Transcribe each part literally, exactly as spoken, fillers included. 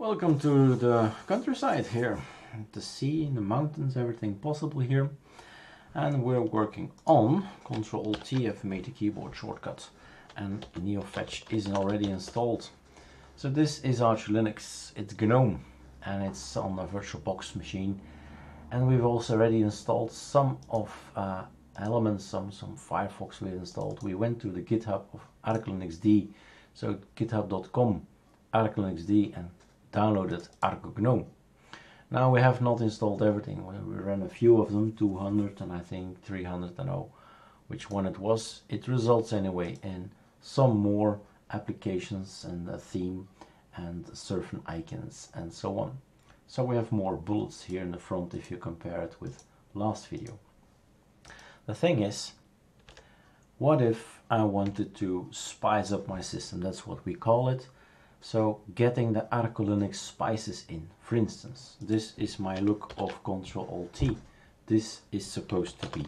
Welcome to the countryside here, the sea, the mountains, everything possible here. And we're working on Control Alt T. I've made a keyboard shortcut, and NeoFetch is already installed. So this is Arch Linux, it's GNOME, and it's on a VirtualBox machine. And we've also already installed some of uh, elements, some some Firefox we've installed. We went to the GitHub of ArcoLinuxD, so github dot com, ArcoLinuxD, and downloaded ArcoGnome. Now we have not installed everything. We ran a few of them, two hundred and I think three hundred, and oh, which one it was. It results anyway in some more applications and a theme and certain icons and so on. So we have more bullets here in the front if you compare it with last video. The thing is, what if I wanted to spice up my system? That's what we call it. So getting the ArcoLinux spices in. For instance, this is my look of Control Alt T. This is supposed to be,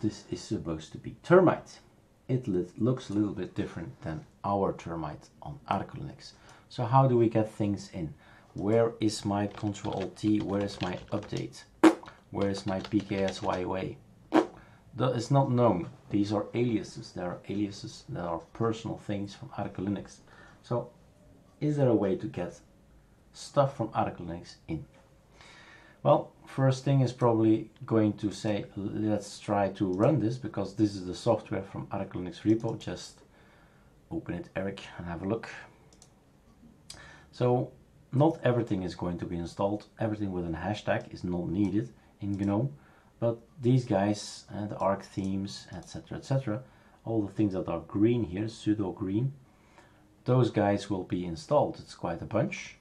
this is supposed to be Termite. It looks a little bit different than our Termite on ArcoLinux. So how do we get things in? Where is my Control Alt T? Where is my update? Where is my P K S Y O A? It's not known. These are aliases. There are aliases that are personal things from ArcoLinux. So is there a way to get stuff from ArcoLinux in? Well, first thing is probably going to say, let's try to run this, because this is the software from ArcoLinux repo. Just open it, Eric, and have a look. So not everything is going to be installed. Everything with a hashtag is not needed in GNOME. But these guys, uh, the arc themes, et cetera, et cetera, all the things that are green here, pseudo green, those guys will be installed. It's quite a bunch.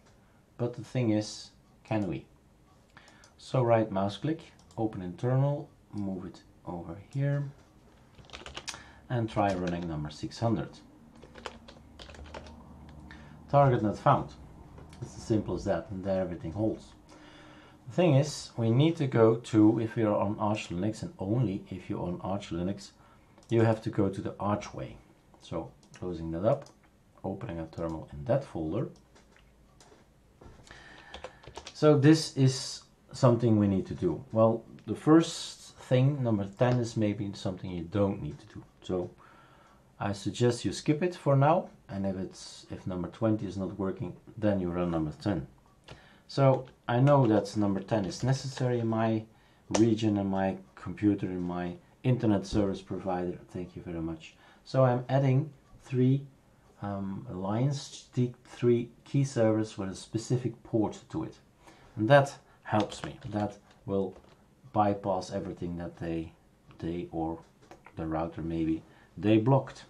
But the thing is, can we? So right mouse click, open internal, move it over here, and try running number six hundred. Target not found. It's as simple as that, and there everything holds. The thing is, we need to go to, if you're on Arch Linux, and only if you're on Arch Linux, you have to go to the Archway. So closing that up, opening a terminal in that folder. So this is something we need to do. Well, the first thing, number ten, is maybe something you don't need to do. So I suggest you skip it for now, and if it's if number twenty is not working, then you run number ten. So I know that number ten is necessary in my region, in my computer, in my internet service provider. Thank you very much. So I'm adding three um, lines, three key servers with a specific port to it. And that helps me. That will bypass everything that they, they or the router maybe, they blocked.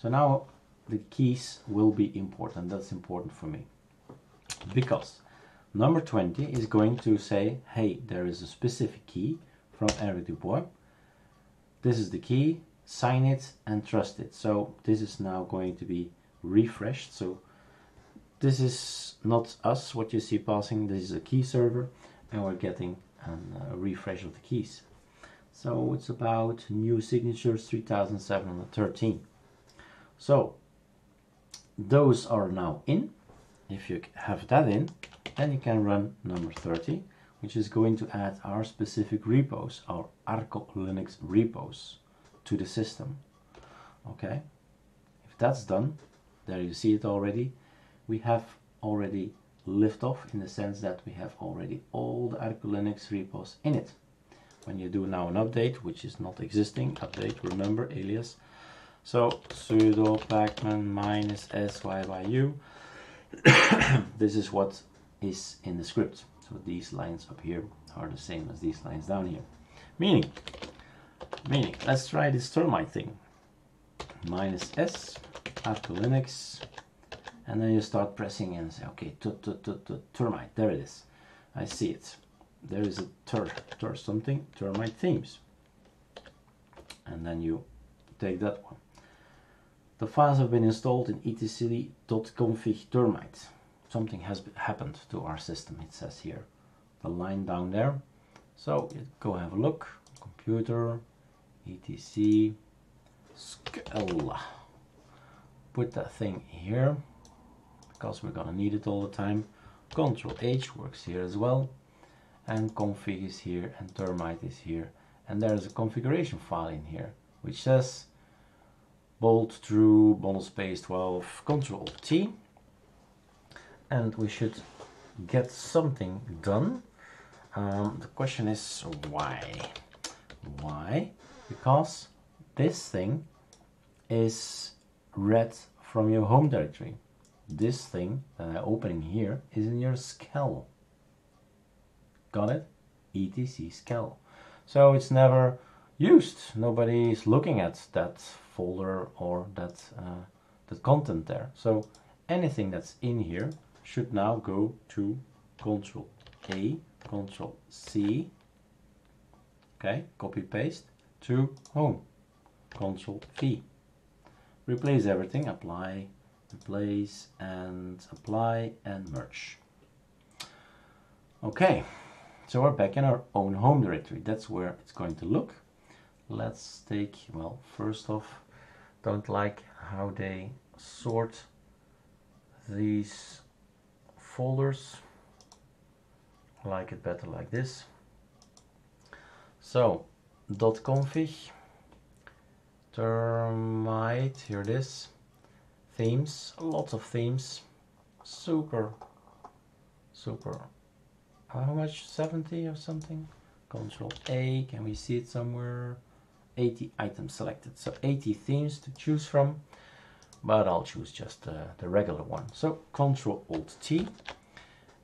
So now the keys will be important. That's important for me, because number twenty is going to say, hey, there is a specific key from Eric Dubois. This is the key, sign it and trust it. So this is now going to be refreshed. So this is not us, what you see passing. This is a key server, and we're getting a refresh of the keys. So it's about new signatures, three thousand seven hundred thirteen. So those are now in. If you have that in, then you can run number thirty, which is going to add our specific repos, our ArcoLinux repos, to the system. Okay, if that's done, there you see it already. We have already liftoff, in the sense that we have already all the ArcoLinux repos in it. When you do now an update, which is not existing, update, remember, alias. So sudo pacman minus syyu, this is what is in the script. So these lines up here are the same as these lines down here, meaning meaning let's try this termite thing, minus s ArcoLinux, and then you start pressing and say, okay, termite, there it is, I see it, there is a ter ter something termite themes, and then you take that one. The files have been installed in etc.config termite. Something has happened to our system, it says here, the line down there. So go have a look, computer, etc, scala. Put that thing here, because we're gonna need it all the time. Control H works here as well, and config is here, and termite is here, and there's a configuration file in here which says bold true bottle space twelve Control T, and we should get something done. Um, the question is why? Why? Because this thing is read from your home directory. This thing that I open in here is in your S C L. Got it? E T C S C L. So it's never used. Nobody's looking at that folder or that uh, the content there. So anything that's in here should now go to Control A, Control C, okay, copy paste to home, Control V. Replace everything, apply, replace, and apply, and merge. Okay, so we're back in our own home directory. That's where it's going to look. Let's take, well, first off, don't like how they sort these folders. Like it better like this. So, .config, termite, here it is, themes, lots of themes, super, super, how much, seventy or something? Control A, can we see it somewhere? eighty items selected, so eighty themes to choose from, but I'll choose just uh, the regular one. So, Control Alt T,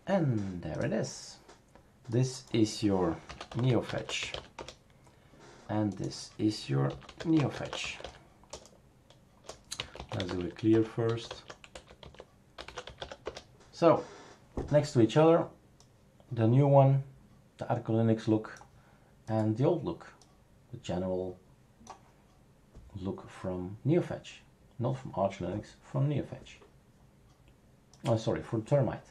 and there it is. This is your NeoFetch. And this is your NeoFetch. Let's do it clear first. So, next to each other, the new one, the ArcoLinux look, and the old look, the general look from NeoFetch, not from Arch Linux, from NeoFetch. Oh, sorry, from Termite.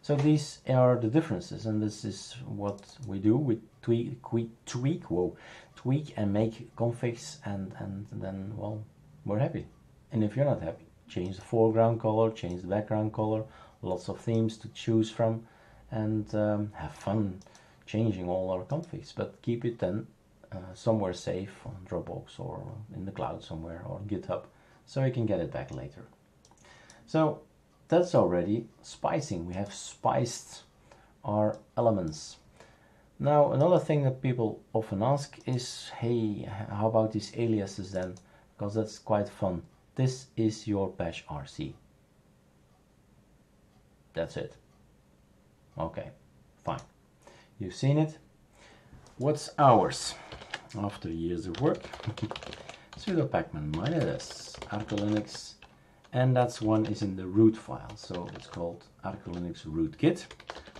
So these are the differences, and this is what we do. We tweak, tweak, tweak, whoa, tweak and make configs, and, and then, well, we're happy. And if you're not happy, change the foreground color, change the background color, lots of themes to choose from, and um, have fun changing all our configs, but keep it then uh, somewhere safe on Dropbox or in the cloud somewhere or GitHub, so you can get it back later. So, that's already spicing. We have spiced our elements. Now another thing that people often ask is, hey, how about these aliases then? Because that's quite fun. This is your Bash R C. That's it. Okay, fine. You've seen it. What's ours? After years of work, sudo pacman minus ArcoLinux. And that's one is in the root file, so it's called ArcoLinux root git.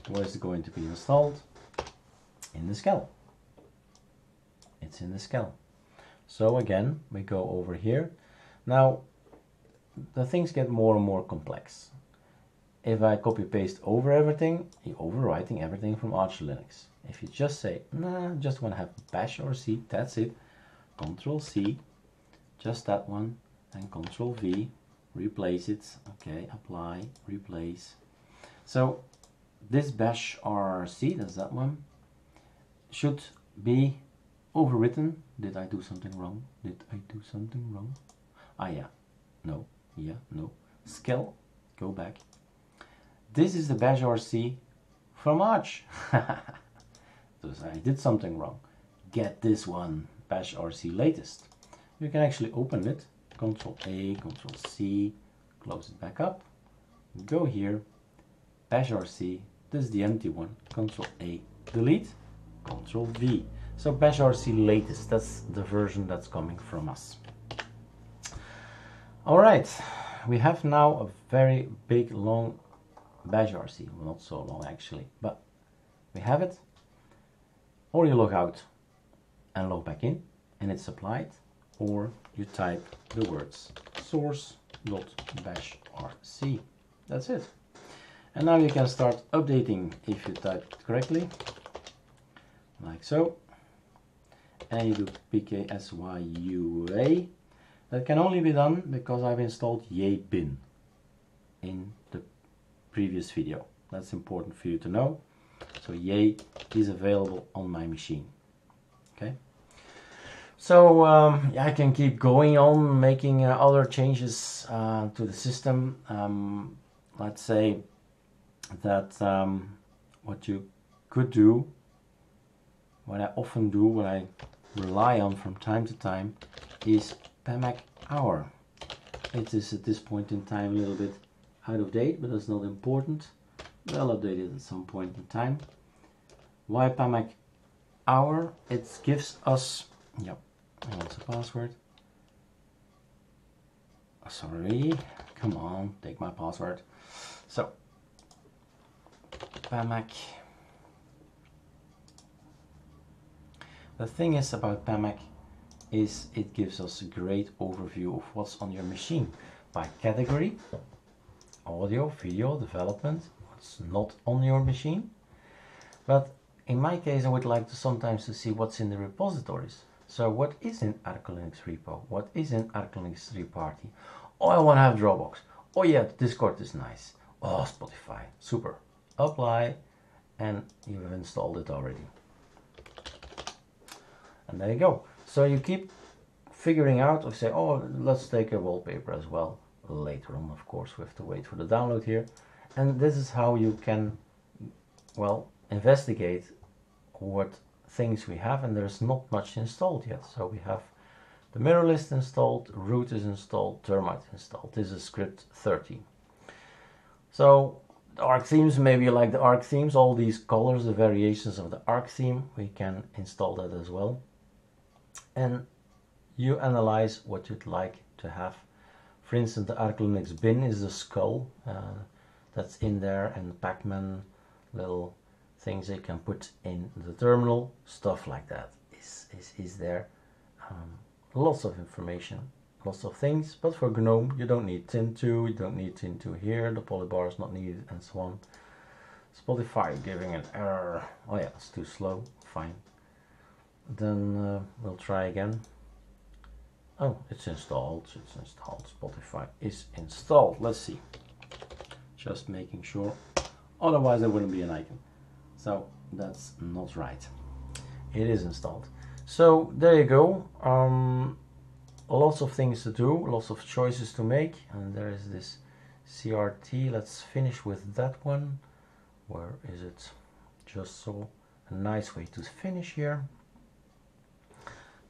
Where is it going to be installed? In the S C L. It's in the S C L. So again, we go over here. Now, the things get more and more complex. If I copy paste over everything, you're overwriting everything from Arch Linux. If you just say, nah, just want to have Bash R C, that's it. Control C, just that one, and Control V. Replace it, okay, apply, replace. So this Bash R C, that's that one, should be overwritten. Did I do something wrong? Did I do something wrong? Ah, yeah, no, yeah, no. S C L, go back. This is the Bash R C from Arch. So I did something wrong. Get this one, Bash R C latest. You can actually open it. Control A, Control C, close it back up, go here, Bash R C, this is the empty one, Control A, delete, Control V. So Bash R C latest, that's the version that's coming from us. All right, we have now a very big, long Bash R C, well, not so long actually, but we have it, or you log out and log back in, and it's applied, or you type the words source.bashrc. That's it. And now you can start updating if you type it correctly, like so. And you do P K S Y O A. That can only be done because I've installed yay bin in the previous video. That's important for you to know. So yay is available on my machine. Okay. So um, I can keep going on making uh, other changes uh, to the system. Um, let's say that um, what you could do, what I often do, what I rely on from time to time, is Pamac-aur. It is at this point in time a little bit out of date, but that's not important. Well, updated at some point in time. Why Pamac-aur? It gives us, yep, I want the password. Sorry, come on, take my password. So, Pamac. The thing is about Pamac is it gives us a great overview of what's on your machine by category, audio, video, development. It's not on your machine, but in my case I would like to sometimes to see what's in the repositories. So what is in ArcoLinux repo, what is in ArcoLinux three party? Oh, I want to have Dropbox. Oh yeah, Discord is nice. Oh, Spotify, super. Apply, and you have installed it already, and there you go. So you keep figuring out, or say, oh, let's take a wallpaper as well later on. Of course we have to wait for the download here. And this is how you can, well, investigate what things we have, and there's not much installed yet. So we have the mirror list installed, root is installed, termite installed. This is script thirty. So the arc themes, maybe you like the arc themes, all these colors, the variations of the arc theme, we can install that as well. And you analyze what you'd like to have. For instance, the ArcoLinux bin is the skull. Uh, that's in there, and pacman, little things they can put in the terminal, stuff like that is, is, is there. Um, lots of information, lots of things, but for GNOME you don't need Tint two, you don't need Tint two here, the polybar is not needed, and so on. Spotify giving an error, oh yeah, it's too slow, fine. Then uh, we'll try again. Oh, it's installed, it's installed, Spotify is installed, let's see. Just making sure, otherwise there wouldn't be an icon. So that's not right. It is installed. So there you go. Um, lots of things to do, lots of choices to make. And there is this C R T. Let's finish with that one. Where is it? Just so, a nice way to finish here.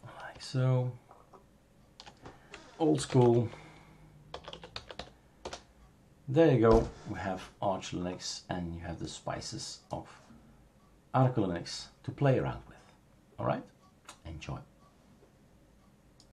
Like so. Old school. There you go, we have Arch Linux, and you have the spices of ArcoLinux to play around with. All right.